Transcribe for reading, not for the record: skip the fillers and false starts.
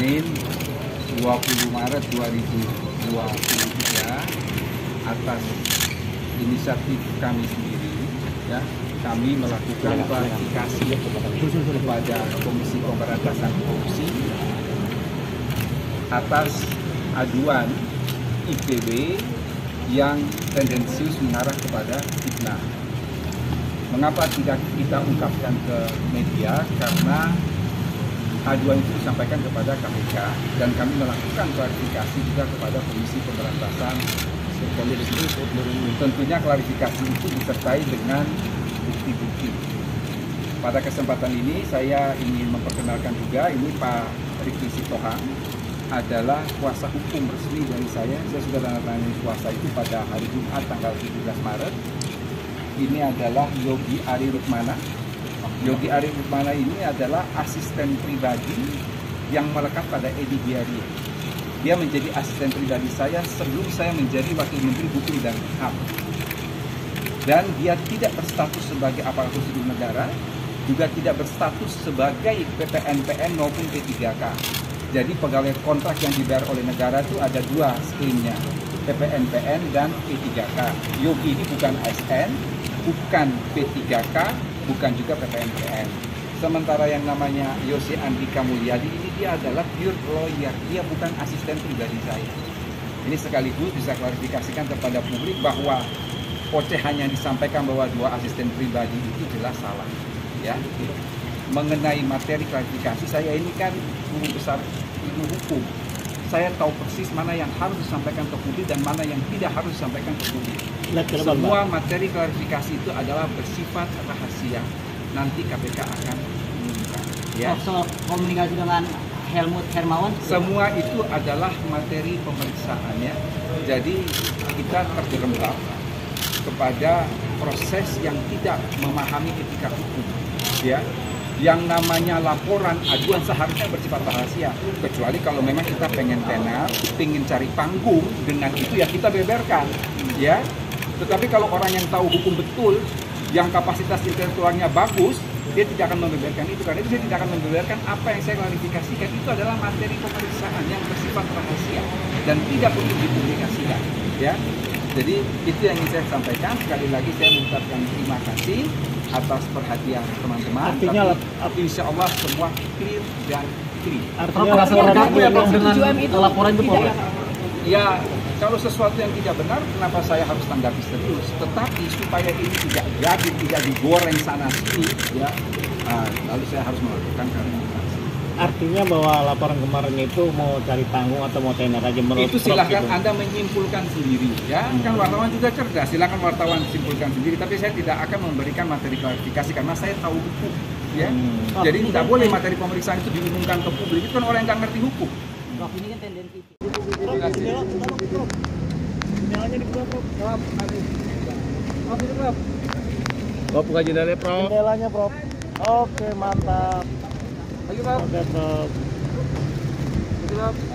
Senin 20 Maret 2023 atas inisiatif kami sendiri, ya, kami melakukan klarifikasi kepada Komisi Pemberantasan Korupsi atas aduan IPW yang tendensius mengarah kepada fitnah. Mengapa tidak kita ungkapkan ke media? Karena aduan itu disampaikan kepada KPK dan kami melakukan klarifikasi juga kepada Komisi Pemberantasan Korupsi. Tentunya klarifikasi itu disertai dengan bukti-bukti. Pada kesempatan ini saya ingin memperkenalkan juga, ini Pak Rifki Sitohan adalah kuasa hukum resmi dari saya. Saya sudah tanda tangan kuasa itu pada hari Jumat tanggal 17 Maret. Ini adalah Yogi Arief Rukmana. Yogi Arief Utmana ini adalah asisten pribadi yang melekat pada Eddy. Dia menjadi asisten pribadi saya sebelum saya menjadi Wakil Menteri Hukum dan HAM. Dan dia tidak berstatus sebagai aparatur sipil negara, juga tidak berstatus sebagai PPNPN maupun P3K. Jadi pegawai kontrak yang dibayar oleh negara itu ada dua skemnya, PPNPN dan P3K. Yogi ini bukan ASN, bukan P3K, bukan juga PPNPN. Sementara yang namanya Yosi Andika Mulyadi ini dia adalah pure lawyer, dia bukan asisten pribadi saya. Ini sekaligus bisa klarifikasikan kepada publik bahwa ocehannya disampaikan bahwa dua asisten pribadi itu jelas salah, ya. Mengenai materi klarifikasi, saya ini kan guru besar ilmu hukum. Saya tahu persis mana yang harus disampaikan ke publik dan mana yang tidak harus disampaikan ke publik. Semua materi klarifikasi itu adalah bersifat rahasia. Nanti KPK akan mengumumkan. Ya. So, komunikasi dengan Helmut Hermawan? Semua itu adalah materi pemeriksaannya. Jadi kita terjerembab kepada proses yang tidak memahami etika hukum. Ya. Yang namanya laporan aduan seharusnya bersifat rahasia, kecuali kalau memang kita pengen tenar, pengen cari panggung, dengan itu ya kita beberkan, ya. Tetapi kalau orang yang tahu hukum betul, yang kapasitas intelektualnya bagus, dia tidak akan membeberkan itu, karena dia tidak akan membeberkan apa yang saya klarifikasikan. Itu adalah materi pemeriksaan yang bersifat rahasia dan tidak perlu dipublikasikan, ya. Jadi itu yang ingin saya sampaikan. Sekali lagi saya mengucapkan terima kasih atas perhatian teman-teman. Artinya, insya Allah semua clear dan clear. Artinya laporan itu tidak. Ya, kalau sesuatu yang tidak benar, kenapa saya harus tanggapi serius? Tetapi supaya ini tidak jadi, tidak digoreng sana sini, ya. Lalu saya harus melakukan klarifikasi. Artinya bahwa laporan kemarin itu mau cari panggung atau mau tenar aja menurut itu silahkan gitu. Anda menyimpulkan sendiri, ya. Kan wartawan juga cerdas, silahkan wartawan simpulkan sendiri. Tapi saya tidak akan memberikan materi klarifikasi karena saya tahu hukum, ya. Jadi tidak boleh materi pemeriksaan itu diumumkan ke publik, itu kan orang yang nggak ngerti hukum. Ini kan tendensi. Terima kasih. Prof, buka jendela, Prof. Jendelanya, Prof. Oke, mantap. Oke, Prof.